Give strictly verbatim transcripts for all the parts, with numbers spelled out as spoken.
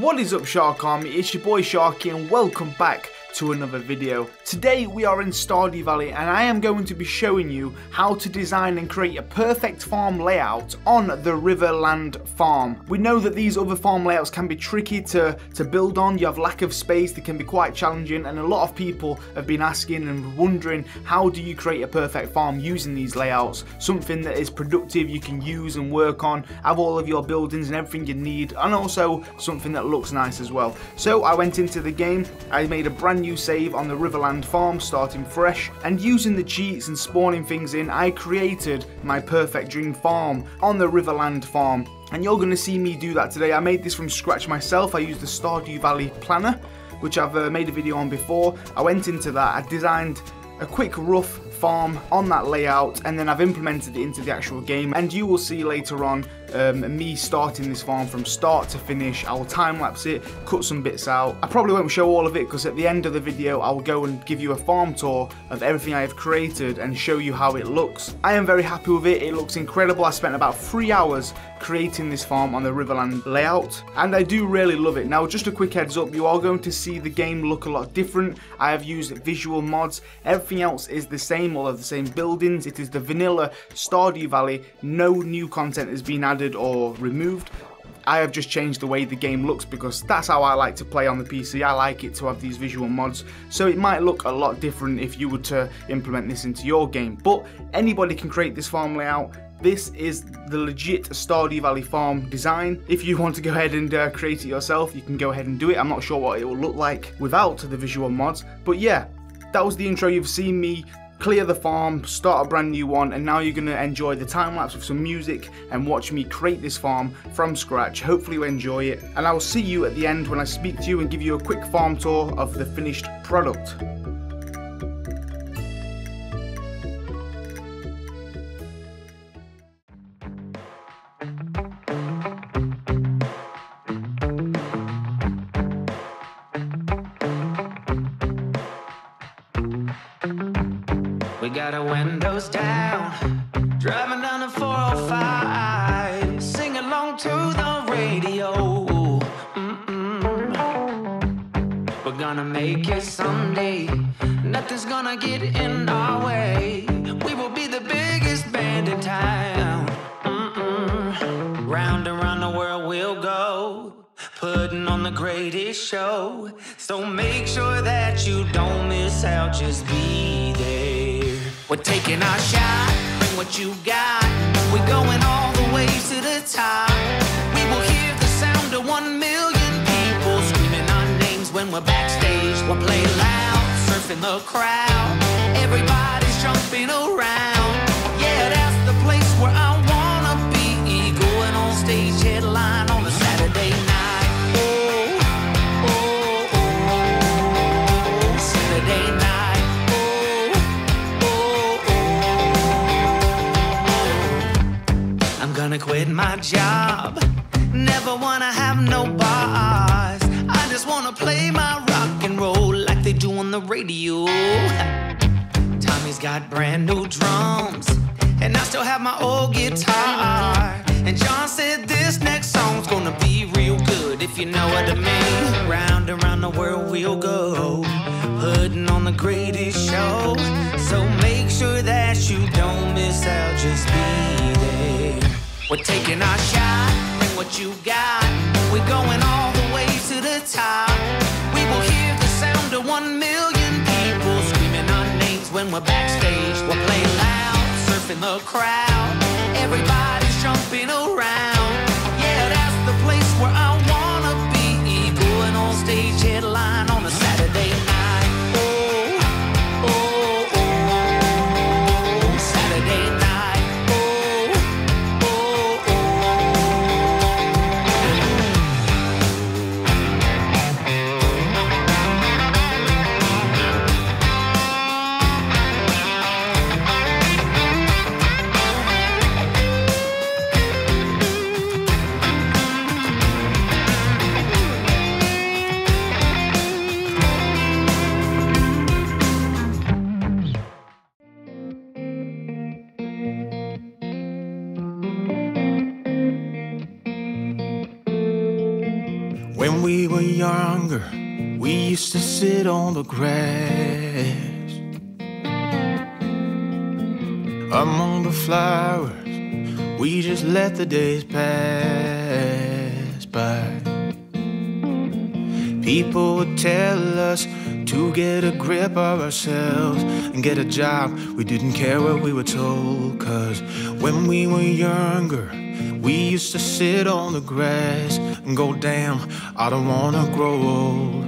What is up, Shark Army? It's your boy Sharky and welcome back to another video. Today we are in Stardew Valley and I am going to be showing you how to design and create a perfect farm layout on the Riverland farm. We know that these other farm layouts can be tricky to, to build on. You have lack of space, they can be quite challenging, and a lot of people have been asking and wondering, how do you create a perfect farm using these layouts? Something that is productive, you can use and work on, have all of your buildings and everything you need, and also something that looks nice as well. So I went into the game, I made a brand new save on the Riverland farm, starting fresh, and using the cheats and spawning things in, I created my perfect dream farm on the Riverland farm, and you're going to see me do that today. I made this from scratch myself. I used the Stardew Valley planner, which I've uh, made a video on before. I went into that, I designed a quick rough farm on that layout, and then I've implemented it into the actual game, and you will see later on um, me starting this farm from start to finish. I'll time-lapse it, cut some bits out. I probably won't show all of it because at the end of the video I'll go and give you a farm tour of everything I have created and show you how it looks. I am very happy with it, it looks incredible. I spent about three hours creating this farm on the Riverland layout and I do really love it. Now just a quick heads up, you are going to see the game look a lot different. I have used visual mods, everything else is the same, all of the same buildings. It is the vanilla Stardew Valley, no new content has been added or removed. I have just changed the way the game looks because that's how I like to play on the P C. I like it to have these visual mods, so it might look a lot different if you were to implement this into your game, but anybody can create this farm layout. This is the legit Stardew Valley farm design. If you want to go ahead and uh, create it yourself, you can go ahead and do it. I'm not sure what it will look like without the visual mods, but yeah, that was the intro. You've seen me clear the farm, start a brand new one, and now you're going to enjoy the time lapse with some music and watch me create this farm from scratch. Hopefully you enjoy it, and I will see you at the end when I speak to you and give you a quick farm tour of the finished product. We got our windows down, driving down the four oh five, sing along to the radio. Mm-mm. We're gonna make it someday, nothing's gonna get in our way. We will be the biggest band in town. Mm-mm. Round and round the world we'll go, putting on the greatest show. So make sure that you don't miss out, just be there. We're taking our shot, bring what you got. We're going all the way to the top. We will hear the sound of one million people screaming our names when we're backstage. We'll play loud, surfing the crowd. Everybody's jumping around. Yeah, that's the place where I wanna be. Going on stage, headline on a Saturday night. Oh, oh, oh, oh, Saturday night. Gonna quit my job, never wanna have no boss. I just wanna play my rock and roll like they do on the radio. Tommy's got brand new drums, and I still have my old guitar. And John said this next song's gonna be real good, if you know what I mean. Round and round the world we'll go, putting on the greatest show. So make sure that you don't miss out, just be there. We're taking our shot, bring what you got. We're going all the way to the top. We will hear the sound of one million people screaming our names when we're backstage. We'll play loud, surfing the crowd. Everybody's jumping around. Yeah, that's the place where I wanna be. Going on stage, headline on a Saturday night. Oh, oh, oh, oh, Saturday night. we were younger, we used to sit on the grass among the flowers. We just let the days pass by. People would tell us to get a grip of ourselves and get a job. We didn't care what we were told, 'cause when we were younger, we used to sit on the grass and go, damn, I don't wanna grow old.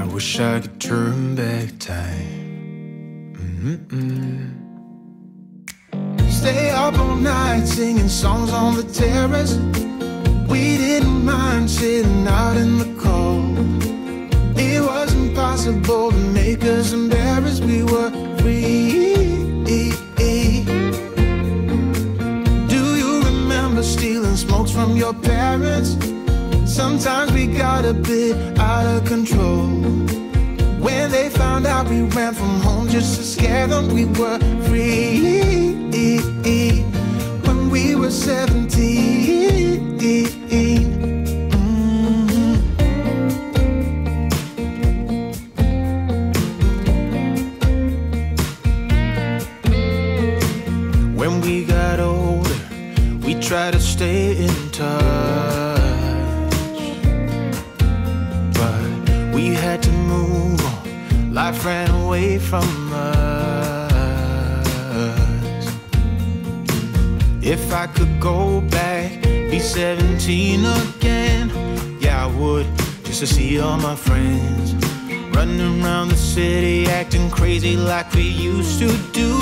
I wish I could turn back time. Mm-mm. Stay up all night singing songs on the terrace. We didn't mind sitting out in the cold. It was impossible to make us embarrassed. We were free. Stealing smokes from your parents. Sometimes we got a bit out of control. When they found out we ran from home just to scare them, we were free. When we were seventeen. Mm-hmm. When we got old, we try to stay in touch, but we had to move on. Life ran away from us. If I could go back, be seventeen again, yeah, I would, just to see all my friends running around the city, acting crazy like we used to do.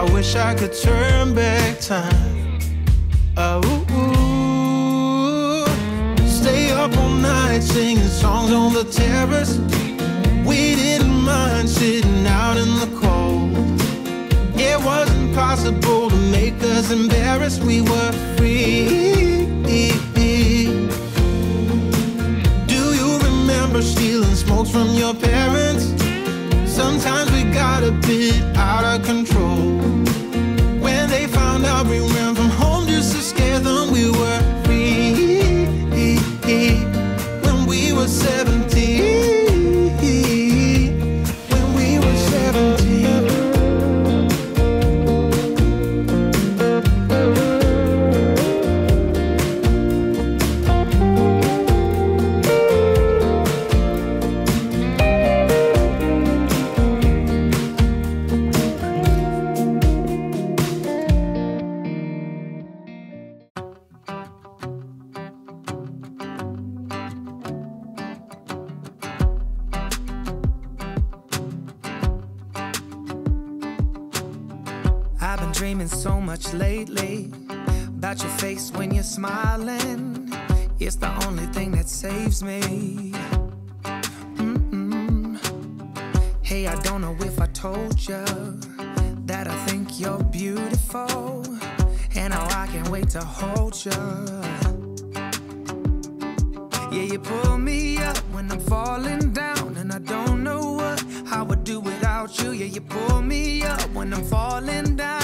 I wish I could turn back time. Oh, ooh, ooh. Stay up all night singing songs on the terrace. We didn't mind sitting out in the cold. It was impossible to make us embarrassed. We were free. Do you remember stealing smokes from your parents? Sometimes we got a bit out of control. When they found out we ran from home just to scare them, we were free. When we were seventeen. When we were lately, about your face when you're smiling, it's the only thing that saves me. Mm-mm. Hey, I don't know if I told you that I think you're beautiful, and now I can't wait to hold you. Yeah, you pull me up when I'm falling down, and I don't know what I would do without you. Yeah, you pull me up when I'm falling down.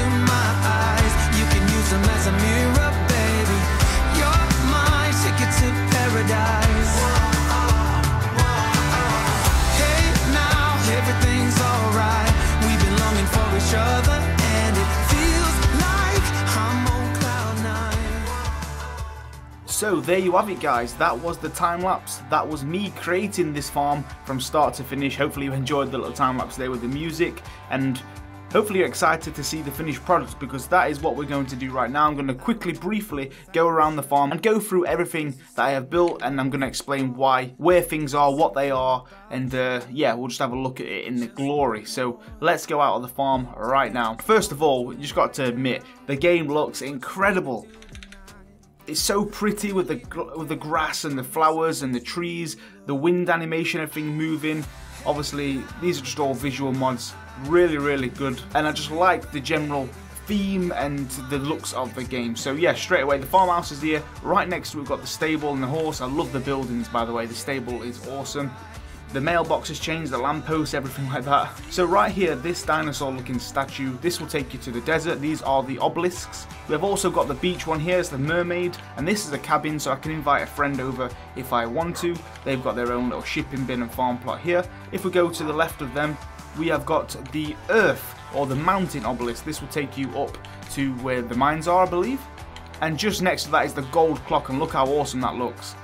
To my eyes, you can use them as a mirror, baby. You're my ticket to paradise. Whoa, whoa, whoa. Hey, now everything's alright. We've been longing for each other, and it feels like I'm on cloud nine. So there you have it, guys. That was the time lapse. That was me creating this farm from start to finish. Hopefully you enjoyed the little time lapse there with the music, and hopefully you're excited to see the finished product, because that is what we're going to do right now. I'm going to quickly, briefly go around the farm and go through everything that I have built, and I'm going to explain why, where things are, what they are, and uh, yeah, we'll just have a look at it in the glory. So let's go out on the farm right now. First of all, you just got to admit, the game looks incredible. It's so pretty with the, with the grass and the flowers and the trees, the wind animation, everything moving. Obviously, these are just all visual mods. Really, really good, and I just like the general theme and the looks of the game. So yeah, straight away the farmhouse is here. Right next to it, we've got the stable and the horse. I love the buildings, by the way. The stable is awesome. The mailbox has changed, the lampposts, everything like that. So right here, this dinosaur looking statue, this will take you to the desert. These are the obelisks. We've also got the beach one here, it's the mermaid, and this is a cabin, so I can invite a friend over if I want to. They've got their own little shipping bin and farm plot here. If we go to the left of them, we have got the earth, or the mountain obelisk. This will take you up to where the mines are, I believe. And just next to that is the gold clock, and look how awesome that looks.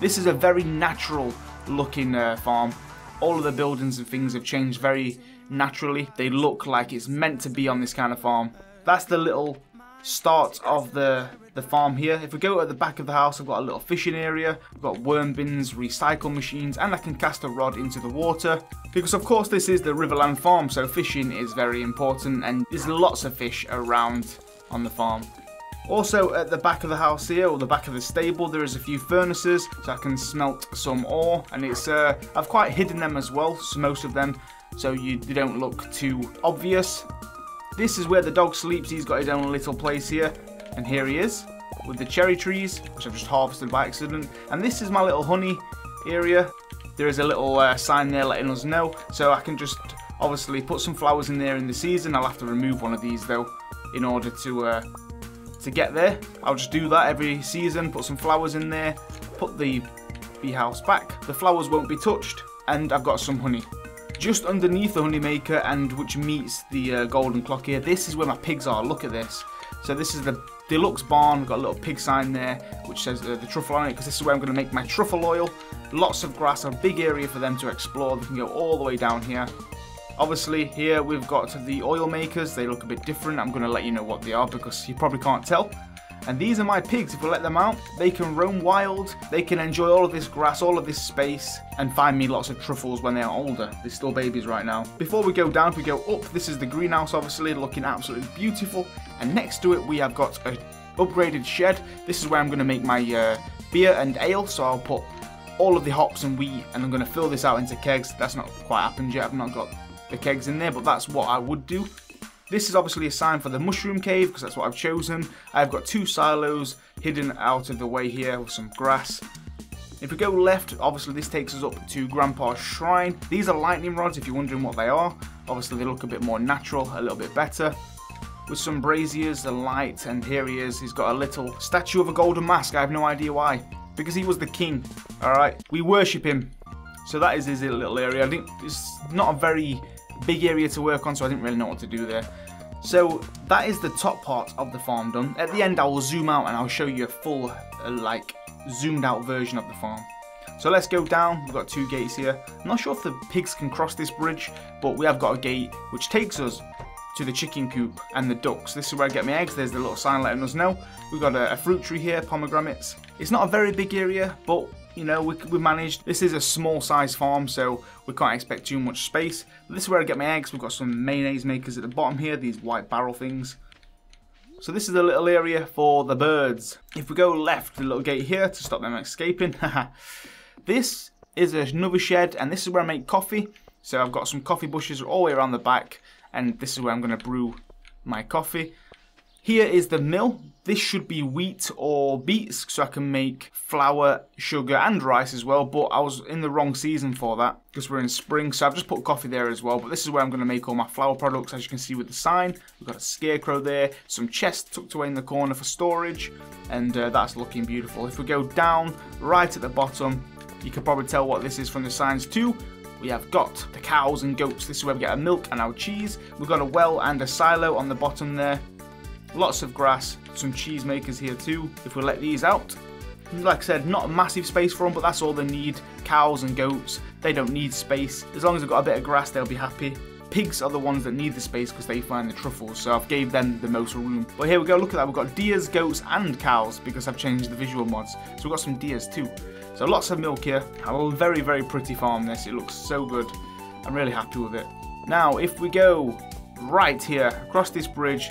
This is a very natural looking uh, farm. All of the buildings and things have changed very naturally. They look like it's meant to be on this kind of farm. That's the little start of the, the farm here. If we go at the back of the house, I've got a little fishing area. I've got worm bins, recycle machines, and I can cast a rod into the water. Because of course this is the Riverland farm, so fishing is very important, and there's lots of fish around on the farm. Also at the back of the house here, or the back of the stable, there is a few furnaces, so I can smelt some ore, and it's uh, I've quite hidden them as well, so most of them, so you, they don't look too obvious. This is where the dog sleeps. He's got his own little place here, and here he is with the cherry trees, which I've just harvested by accident. And this is my little honey area. There is a little uh, sign there letting us know, so I can just obviously put some flowers in there in the season. I'll have to remove one of these though in order to uh, to get there. I'll just do that every season, put some flowers in there, put the bee house back. The flowers won't be touched, and I've got some honey. Just underneath the honey maker, and which meets the uh, golden clock here, this is where my pigs are. Look at this. So this is the deluxe barn. We've got a little pig sign there which says uh, the truffle on it, because this is where I'm going to make my truffle oil. Lots of grass, a big area for them to explore. They can go all the way down here. Obviously here we've got the oil makers. They look a bit different. I'm going to let you know what they are because you probably can't tell. And these are my pigs. If we let them out, they can roam wild. They can enjoy all of this grass, all of this space, and find me lots of truffles when they're older. They're still babies right now. Before we go down, if we go up, this is the greenhouse, obviously looking absolutely beautiful. And next to it we have got an upgraded shed. This is where I'm going to make my uh, beer and ale, so I'll put all of the hops and wheat, and I'm going to fill this out into kegs. That's not quite happened yet. I've not got the kegs in there, but that's what I would do. This is obviously a sign for the mushroom cave because that's what I've chosen. I've got two silos hidden out of the way here with some grass. If we go left, obviously this takes us up to Grandpa's shrine. These are lightning rods if you're wondering what they are. Obviously they look a bit more natural, a little bit better. With some braziers, the light, and here he is. He's got a little statue of a golden mask. I have no idea why. Because he was the king, alright? We worship him. So that is his little area. I think it's not a very big area to work on, so I didn't really know what to do there. So that is the top part of the farm done. At the end I will zoom out and I'll show you a full uh, like zoomed out version of the farm. So let's go down. We've got two gates here. I'm not sure if the pigs can cross this bridge, but we have got a gate which takes us to the chicken coop and the ducks. This is where I get my eggs. There's the little sign letting us know. We've got a, a fruit tree here, pomegranates. It's not a very big area, but you know, we, we managed. This is a small size farm, so we can't expect too much space. This is where I get my eggs. We've got some mayonnaise makers at the bottom here, these white barrel things. So this is a little area for the birds. If we go left, the little gate here to stop them escaping. This is another shed, and this is where I make coffee. So I've got some coffee bushes all the way around the back, and this is where I'm going to brew my coffee. Here is the mill. This should be wheat or beets, so I can make flour, sugar, and rice as well, but I was in the wrong season for that because we're in spring, so I've just put coffee there as well. But this is where I'm going to make all my flour products, as you can see with the sign. We've got a scarecrow there, some chests tucked away in the corner for storage, and uh, that's looking beautiful. If we go down, right at the bottom, you can probably tell what this is from the signs too. We have got the cows and goats. This is where we get our milk and our cheese. We've got a well and a silo on the bottom there. Lots of grass, some cheese makers here too, if we let these out. Like I said, not a massive space for them, but that's all they need. Cows and goats, they don't need space. As long as they've got a bit of grass, they'll be happy. Pigs are the ones that need the space because they find the truffles, so I've gave them the most room. But here we go, look at that, we've got deers, goats, and cows, because I've changed the visual mods. So we've got some deers too. So lots of milk here. A very, very pretty farm this, it looks so good. I'm really happy with it. Now, if we go right here, across this bridge,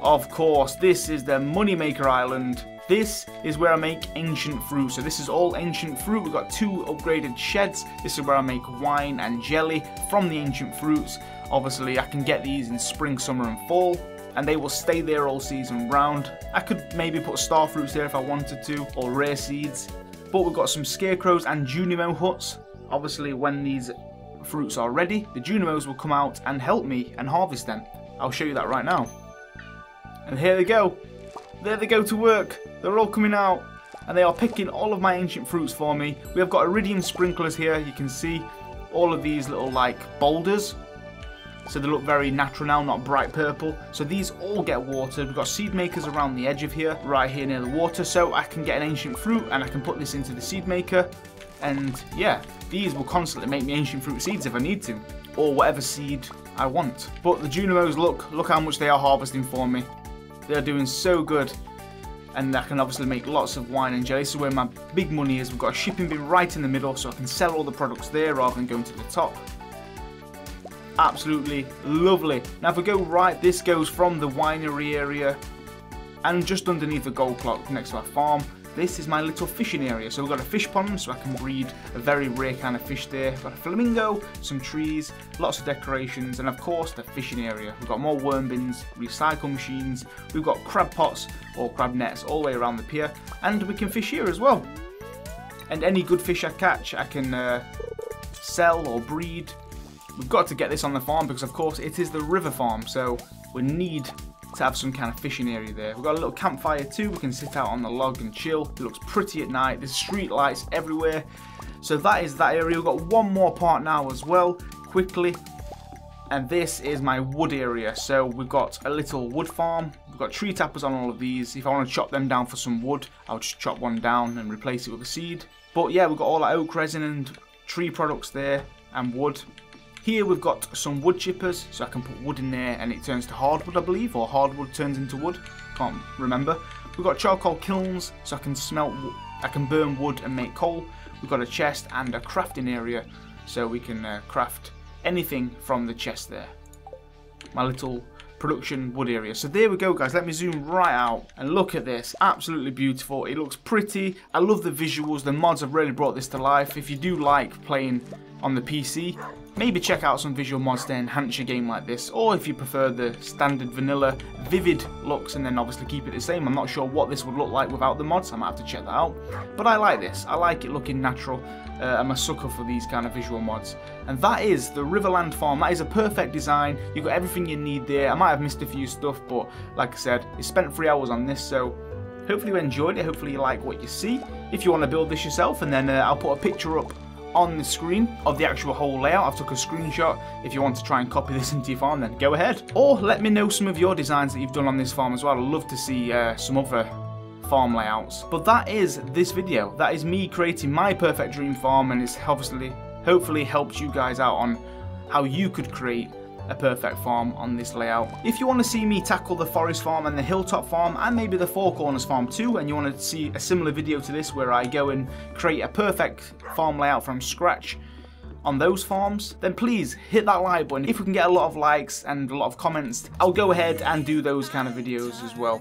of course, this is the Moneymaker Island. This is where I make ancient fruit. So this is all ancient fruit. We've got two upgraded sheds. This is where I make wine and jelly from the ancient fruits. Obviously, I can get these in spring, summer, and fall, and they will stay there all season round. I could maybe put star fruits there if I wanted to, or rare seeds. But we've got some scarecrows and Junimo huts. Obviously, when these fruits are ready, the Junimos will come out and help me and harvest them. I'll show you that right now. And here they go. There they go to work. They're all coming out and they are picking all of my ancient fruits for me. We have got iridium sprinklers here. You can see all of these little like boulders. So they look very natural now, not bright purple. So these all get watered. We've got seed makers around the edge of here, right here near the water. So I can get an ancient fruit and I can put this into the seed maker. And yeah, these will constantly make me ancient fruit seeds if I need to, or whatever seed I want. But the Junimos, look, look how much they are harvesting for me. They're doing so good. And I can obviously make lots of wine and jelly. So where my big money is, we've got a shipping bin right in the middle, so I can sell all the products there rather than going to the top. Absolutely lovely. Now if we go right, this goes from the winery area and just underneath the gold clock next to our farm. This is my little fishing area. So we've got a fish pond, so I can breed a very rare kind of fish there. We've got a flamingo, some trees, lots of decorations, and of course the fishing area. We've got more worm bins, recycle machines, we've got crab pots or crab nets all the way around the pier, and we can fish here as well. And any good fish I catch, I can uh, sell or breed. We've got to get this on the farm because of course it is the river farm, so we need to have some kind of fishing area there. We've got a little campfire too. We can sit out on the log and chill. It looks pretty at night. There's street lights everywhere. So that is that area. We've got one more part now as well, quickly. And this is my wood area. So we've got a little wood farm. We've got tree tappers on all of these. If I want to chop them down for some wood, I'll just chop one down and replace it with a seed. But yeah, we've got all our oak resin and tree products there and wood. Here we've got some wood chippers, so I can put wood in there and it turns to hardwood, I believe, or hardwood turns into wood, can't remember. We've got charcoal kilns, so I can smelt, I can burn wood and make coal. We've got a chest and a crafting area, so we can uh, craft anything from the chest there. My little production wood area. So there we go, guys. Let me zoom right out and look at this. Absolutely beautiful. It looks pretty. I love the visuals. The mods have really brought this to life. If you do like playing on the P C, maybe check out some visual mods to enhance your game like this, or if you prefer the standard vanilla vivid looks and then obviously keep it the same. I'm not sure what this would look like without the mods, I might have to check that out, but I like this. I like it looking natural. uh, I'm a sucker for these kind of visual mods. And that is the Riverland farm. That is a perfect design. You've got everything you need there. I might have missed a few stuff, but like I said, I spent three hours on this, so hopefully you enjoyed it. Hopefully you like what you see. If you want to build this yourself, and then uh, I'll put a picture up on the screen of the actual whole layout. I've took a screenshot. If you want to try and copy this into your farm, then go ahead, or let me know some of your designs that you've done on this farm as well. I'd love to see uh, some other farm layouts. But that is this video. That is me creating my perfect dream farm, and it's obviously hopefully helped you guys out on how you could create a perfect farm on this layout. If you want to see me tackle the forest farm and the hilltop farm and maybe the four corners farm too, and you want to see a similar video to this where I go and create a perfect farm layout from scratch on those farms, then please hit that like button. If we can get a lot of likes and a lot of comments, I'll go ahead and do those kind of videos as well.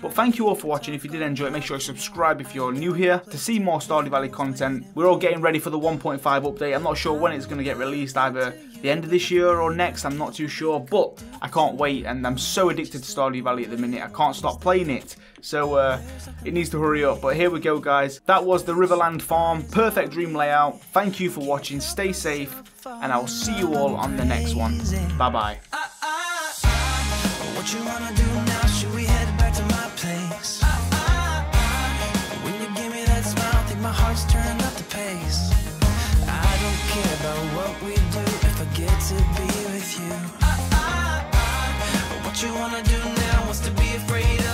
But thank you all for watching. If you did enjoy it, make sure you subscribe if you're new here to see more Stardew Valley content. We're all getting ready for the one point five update. I'm not sure when it's going to get released, either the end of this year or next, I'm not too sure, but I can't wait, and I'm so addicted to Stardew Valley at the minute, I can't stop playing it. So uh, it needs to hurry up. But here we go, guys. That was the Riverland farm, perfect dream layout. Thank you for watching, stay safe, and I'll see you all on the next one. Bye bye. What you wanna do now? Should we head back to my place? When you give me that smile, think my heart's turning up the pace. I don't care about what we do if I get to be with you. What you wanna do now? Wants to be afraid of